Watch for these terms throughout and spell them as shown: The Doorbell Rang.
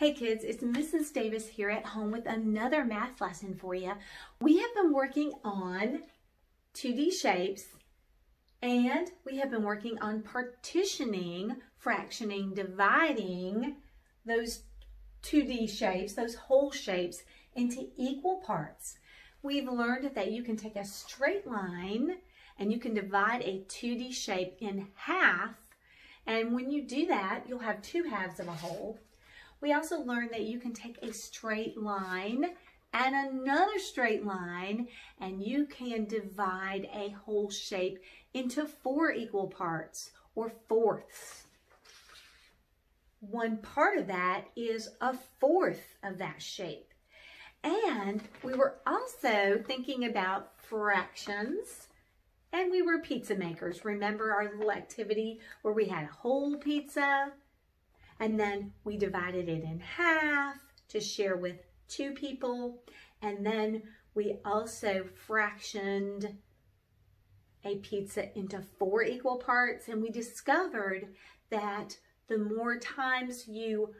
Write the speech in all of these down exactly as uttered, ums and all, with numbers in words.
Hey kids, it's Missus Davis here at home with another math lesson for you. We have been working on two D shapes and we have been working on partitioning, fractioning, dividing those two D shapes, those whole shapes into equal parts. We've learned that you can take a straight line and you can divide a two D shape in half, and when you do that you'll have two halves of a whole. We also learned that you can take a straight line and another straight line and you can divide a whole shape into four equal parts or fourths. One part of that is a fourth of that shape. And we were also thinking about fractions and we were pizza makers. Remember our little activity where we had a whole pizza? And then we divided it in half to share with two people. And then we also fractioned a pizza into four equal parts. And we discovered that the more times you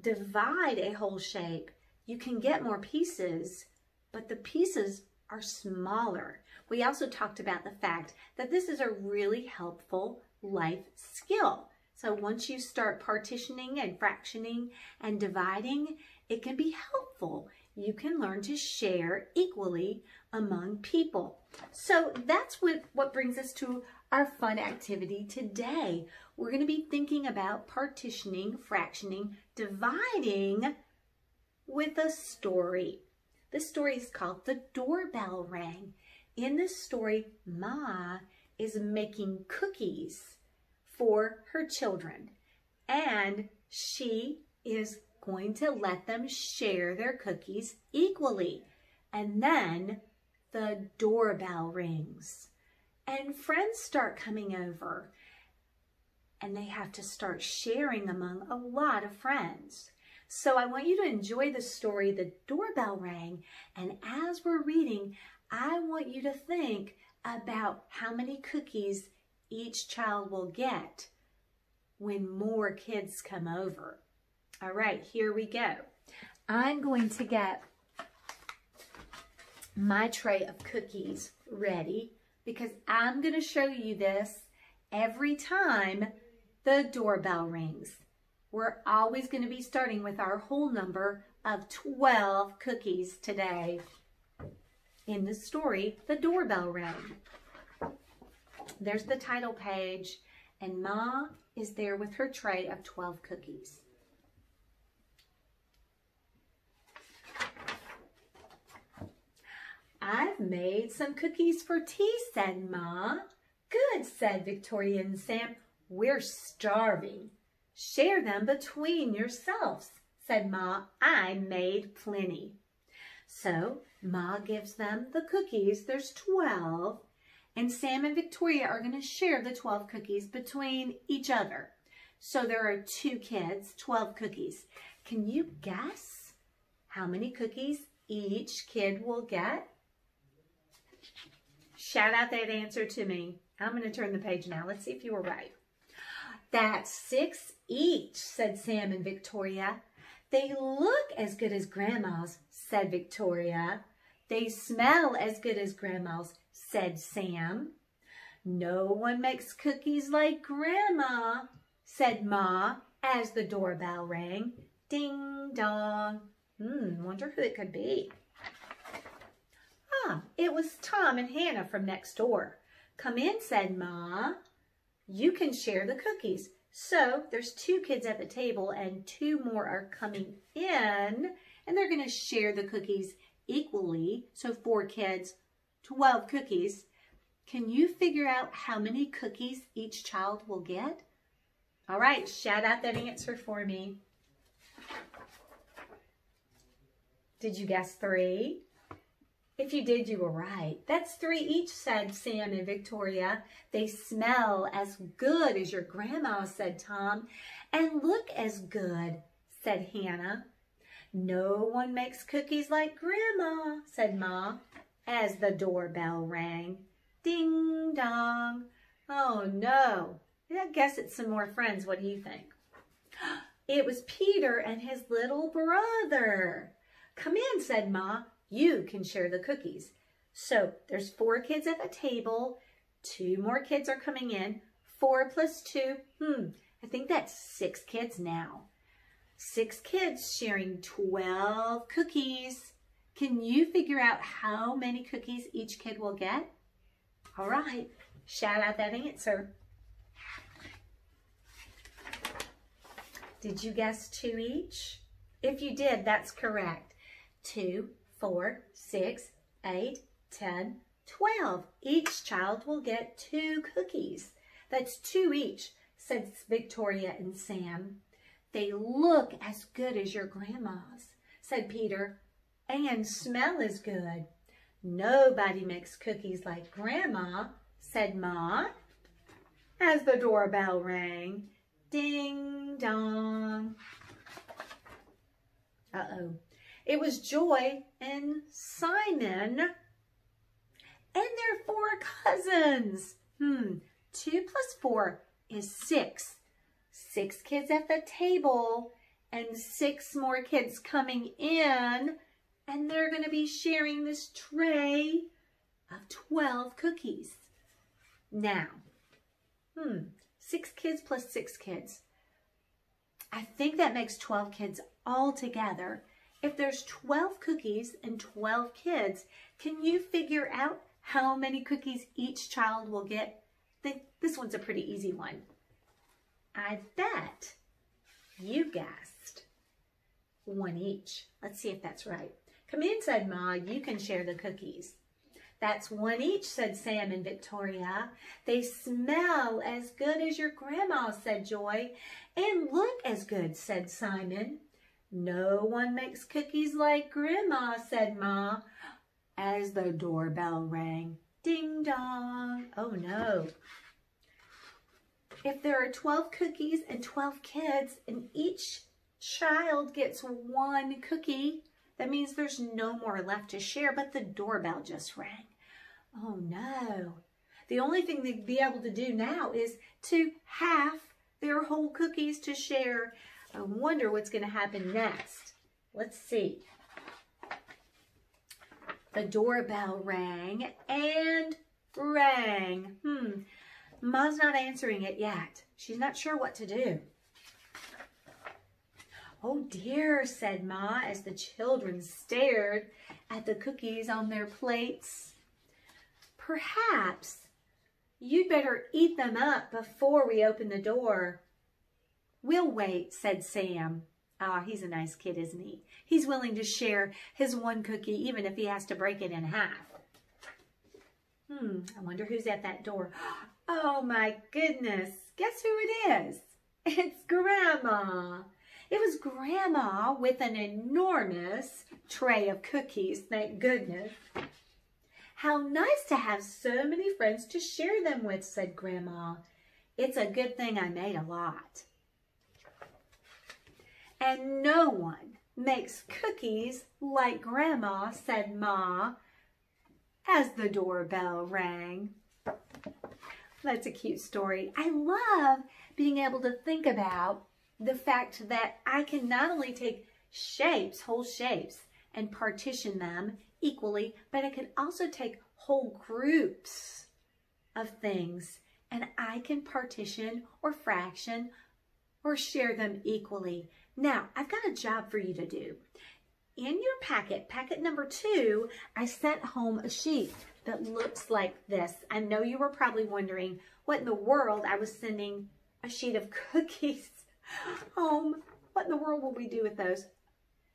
divide a whole shape, you can get more pieces, but the pieces are smaller. We also talked about the fact that this is a really helpful life skill. So once you start partitioning and fractioning and dividing, it can be helpful. You can learn to share equally among people. So that's what, what brings us to our fun activity today. We're going to be thinking about partitioning, fractioning, dividing with a story. This story is called The Doorbell Rang. In this story, Ma is making cookies for her children, and she is going to let them share their cookies equally. And then the doorbell rings and friends start coming over, and they have to start sharing among a lot of friends. So I want you to enjoy the story, The Doorbell Rang, and as we're reading, I want you to think about how many cookies each child will get when more kids come over. All right, here we go. I'm going to get my tray of cookies ready because I'm going to show you this every time the doorbell rings. We're always going to be starting with our whole number of twelve cookies today. In the story, The Doorbell Rang. There's the title page, and Ma is there with her tray of twelve cookies. "I've made some cookies for tea," said Ma. "Good," said Victoria and Sam. "We're starving." "Share them between yourselves," said Ma. "I made plenty." So Ma gives them the cookies. There's twelve. And Sam and Victoria are going to share the twelve cookies between each other. So there are two kids, twelve cookies. Can you guess how many cookies each kid will get? Shout out that answer to me. I'm going to turn the page now. Let's see if you were right. "That's six each," said Sam and Victoria. "They look as good as Grandma's," said Victoria. "They smell as good as Grandma's," said Sam. "No one makes cookies like Grandma," said Ma as the doorbell rang. Ding dong. Hmm, wonder who it could be. Ah, it was Tom and Hannah from next door. "Come in," said Ma. "You can share the cookies." So there's two kids at the table and two more are coming in, and they're going to share the cookies equally. So four kids, twelve cookies. Can you figure out how many cookies each child will get? All right, shout out that answer for me. Did you guess three? If you did, you were right. "That's three each," said Sam and Victoria. "They smell as good as your grandma," said Tom. "And look as good," said Hannah. "No one makes cookies like Grandma," said Ma as the doorbell rang. Ding dong. Oh no, I guess it's some more friends. What do you think? It was Peter and his little brother. Come in, said Ma. You can share the cookies. So there's four kids at the table. Two more kids are coming in. Four plus two. Hmm, I think that's six kids now. Six kids sharing twelve cookies. Can you figure out how many cookies each kid will get? All right, shout out that answer. Did you guess two each? If you did, that's correct. Two, four, six, eight, ten, twelve. Each child will get two cookies. That's two each, said Victoria and Sam. They look as good as your grandma's, said Peter, and smell as good. Nobody makes cookies like Grandma, said Ma. As the doorbell rang, ding dong. Uh-oh. It was Joy and Simon and their four cousins. Hmm, two plus four is six. Six kids at the table and six more kids coming in, and they're going to be sharing this tray of twelve cookies. Now, hmm, six kids plus six kids. I think that makes twelve kids all together. If there's twelve cookies and twelve kids, can you figure out how many cookies each child will get? This one's a pretty easy one. I bet you guessed one each. Let's see if that's right. Come in, said Ma, you can share the cookies. That's one each, said Sam and Victoria. They smell as good as your grandma, said Joy, and look as good, said Simon. No one makes cookies like Grandma, said Ma, as the doorbell rang. Ding dong. Oh no. If there are twelve cookies and twelve kids and each child gets one cookie, that means there's no more left to share, but the doorbell just rang. Oh no. The only thing they'd be able to do now is to half their whole cookies to share. I wonder what's going to happen next. Let's see. The doorbell rang and rang. Hmm. Ma's not answering it yet. She's not sure what to do. Oh dear, said Ma as the children stared at the cookies on their plates. Perhaps you'd better eat them up before we open the door. We'll wait, said Sam. Ah, he's a nice kid, isn't he? He's willing to share his one cookie even if he has to break it in half. Hmm, I wonder who's at that door. Oh my goodness, guess who it is? It's Grandma. It was Grandma with an enormous tray of cookies, thank goodness. How nice to have so many friends to share them with, said Grandma. It's a good thing I made a lot. And no one makes cookies like Grandma, said Ma, as the doorbell rang. That's a cute story. I love being able to think about the fact that I can not only take shapes, whole shapes, and partition them equally, but I can also take whole groups of things, and I can partition or fraction or share them equally. Now, I've got a job for you to do. In your packet, packet number two, I sent home a sheet that looks like this. I know you were probably wondering what in the world I was sending a sheet of cookies home. What in the world will we do with those?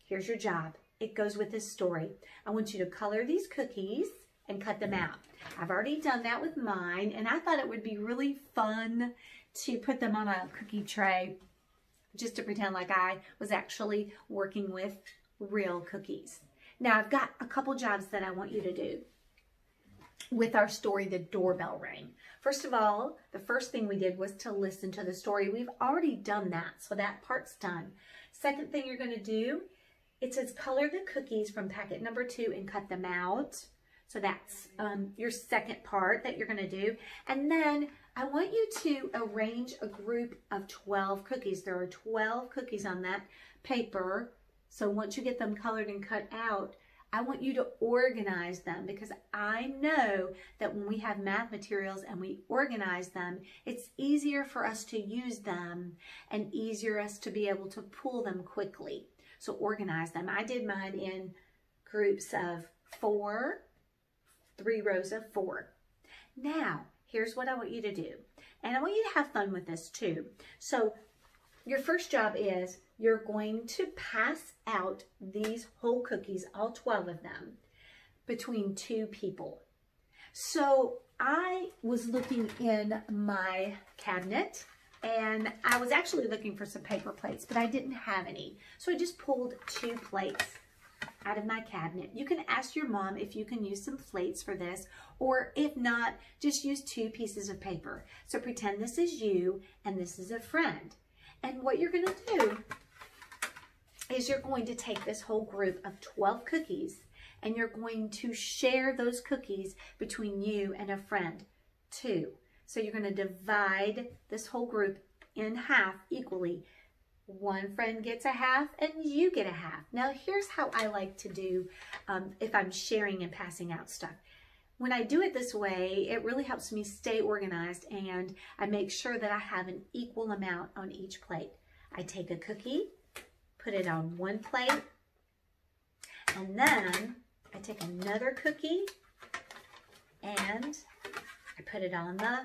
Here's your job. It goes with this story. I want you to color these cookies and cut them out. I've already done that with mine, and I thought it would be really fun to put them on a cookie tray just to pretend like I was actually working with real cookies. Now, I've got a couple jobs that I want you to do with our story, The Doorbell Rang. First of all, the first thing we did was to listen to the story. We've already done that, so that part's done. Second thing you're going to do, it says color the cookies from packet number two and cut them out. So that's um, your second part that you're going to do. And then I want you to arrange a group of twelve cookies. There are twelve cookies on that paper. So once you get them colored and cut out, I want you to organize them, because I know that when we have math materials and we organize them, it's easier for us to use them and easier us to be able to pull them quickly. So organize them. I did mine in groups of four, three rows of four. Now, here's what I want you to do. And I want you to have fun with this too. So your first job is you're going to pass out these whole cookies, all twelve of them, between two people. So I was looking in my cabinet, and I was actually looking for some paper plates, but I didn't have any. So I just pulled two plates out of my cabinet. You can ask your mom if you can use some plates for this, or if not, just use two pieces of paper. So pretend this is you and this is a friend. And what you're going to do is you're going to take this whole group of twelve cookies, and you're going to share those cookies between you and a friend too. So you're going to divide this whole group in half equally. One friend gets a half and you get a half. Now here's how I like to do um, if I'm sharing and passing out stuff. When I do it this way, it really helps me stay organized, and I make sure that I have an equal amount on each plate. I take a cookie, put it on one plate, and then I take another cookie and I put it on the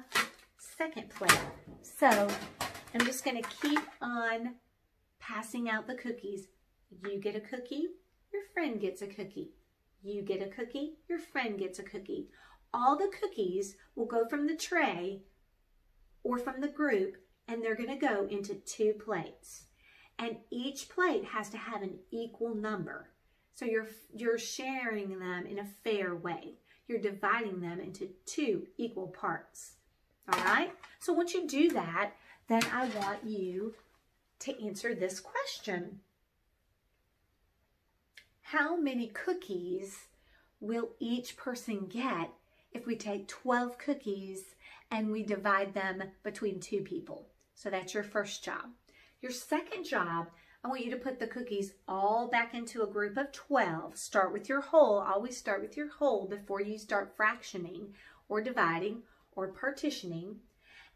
second plate. So I'm just going to keep on passing out the cookies. You get a cookie, your friend gets a cookie. You get a cookie, your friend gets a cookie. All the cookies will go from the tray or from the group, and they're going to go into two plates. And each plate has to have an equal number. So you're, you're sharing them in a fair way. You're dividing them into two equal parts. All right? So once you do that, then I want you to answer this question. How many cookies will each person get if we take twelve cookies and we divide them between two people? So that's your first job. Your second job, I want you to put the cookies all back into a group of twelve. Start with your whole. Always start with your whole before you start fractioning or dividing or partitioning.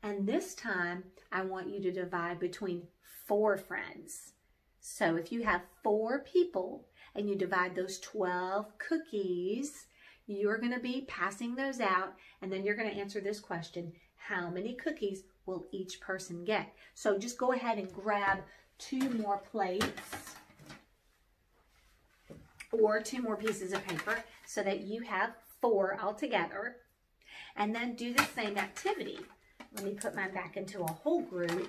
And this time, I want you to divide between four friends. So if you have four people, and you divide those twelve cookies, you're going to be passing those out, and then you're going to answer this question: how many cookies will each person get? So just go ahead and grab two more plates or two more pieces of paper so that you have four altogether, and then do the same activity. Let me put mine back into a whole group.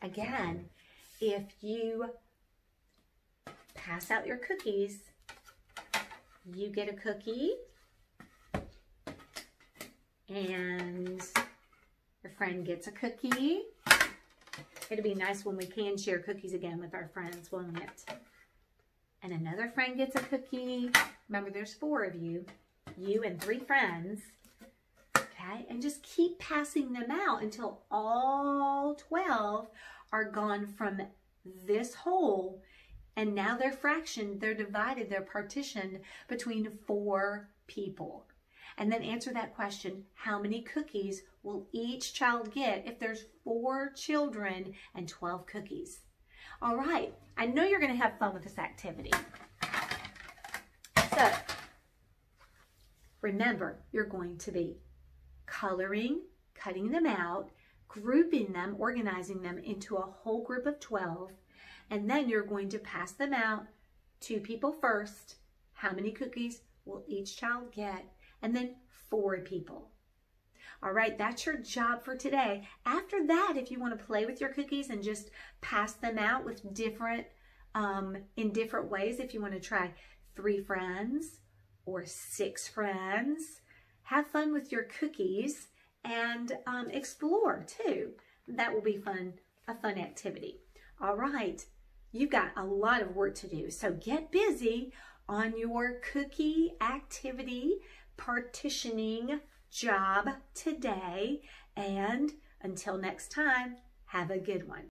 Again, if you pass out your cookies, you get a cookie and your friend gets a cookie. It'll be nice when we can share cookies again with our friends, won't it? And another friend gets a cookie. Remember, there's four of you, you and three friends. Okay, and just keep passing them out until all twelve are gone from this whole, and now they're fractioned, they're divided, they're partitioned between four people. And then answer that question: how many cookies will each child get if there's four children and twelve cookies? All right, I know you're going to have fun with this activity. So remember, you're going to be coloring, cutting them out, grouping them, organizing them into a whole group of twelve, and then you're going to pass them out to people first. How many cookies will each child get? And then four people. All right, that's your job for today. After that, if you want to play with your cookies and just pass them out with different, um, in different ways, if you want to try three friends or six friends, have fun with your cookies and um, explore too. That will be fun, a fun activity. All right, you've got a lot of work to do, so get busy on your cookie activity partitioning job today. And until next time, have a good one.